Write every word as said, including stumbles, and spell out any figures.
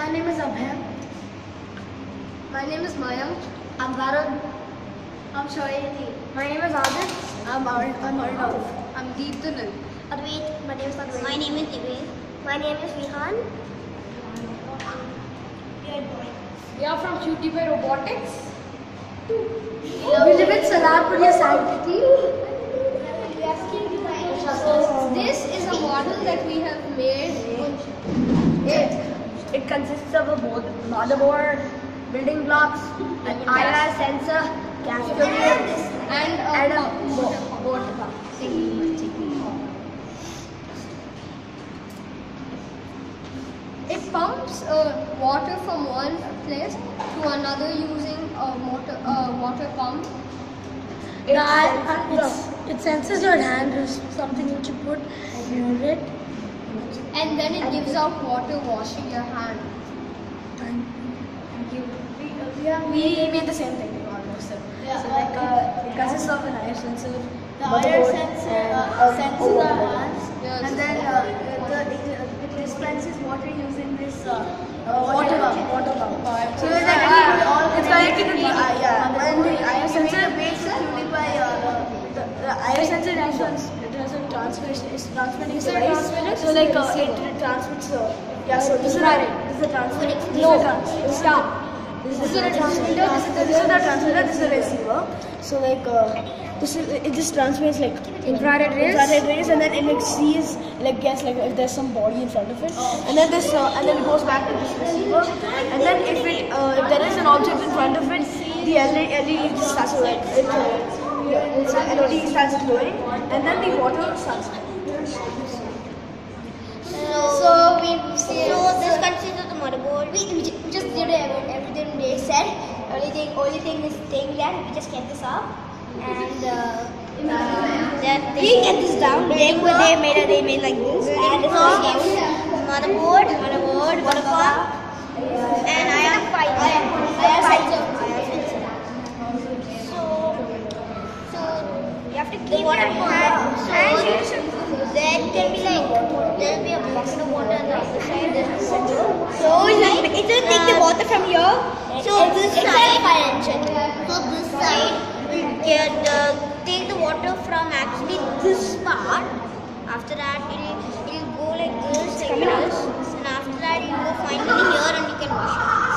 My name is Abhay. My name is Maya. I'm Varun. I'm Shoyati. My name is Adit. I'm Arnav. I'm Deepthanil. Advait. My name is Advait. My name is Dibir. My name is Vihan. We are from QtPi Robotics. We live in Salarpur, Sankiti. This is a model that we have made. It, it consists of a motherboard, building blocks, an I R sensor, gas turbine, and a, and a board. board. It pumps uh, water from one place to another using a motor, uh, water pump. It, it's, it senses your hand or something which you put near it, and then it gives out water washing your hand. Thank you. We made the same thing almost. Yeah. So like uh, it consists of an air sensor, the air sensor uh, senses our hands, yes. and then uh, the, it dispenses water using this uh, uh, water pump. Water pump. So it's like all it's like a yeah. sensor makes I R sensor it has a transmission, it's transmitting it's device. Transmitted? So like uh, it, it transmits. Uh, yeah, so this is our this is the transmitter. No, it's down. This is the transmitter. This is the transmitter. This is the receiver. So like uh, this is it just transmits like infrared rays, infrared rays, and then it like sees like guess like if there's some body in front of it, and then this uh, and then it goes back to this receiver, and then if it uh, if there is an object in front of it, the L E D starts to like. It, uh, L E D starts glowing, and then the water starts. So we see. So this consists of the motherboard. We, we just did everything they said. Only thing, only thing is thing that we just get this up, and uh, uh, then they we get this down. They, they made a they made like this. And this is motherboard, motherboard, water pump, and I have five. I have five. Have to keep water in hand, so there can be like there will be a bucket of water on the other side. So like it will take the water from here. So this side, so this side will get uh, take the water from actually this part. After that, it will go like this, like this, and after that it will go finally here, and you can wash it.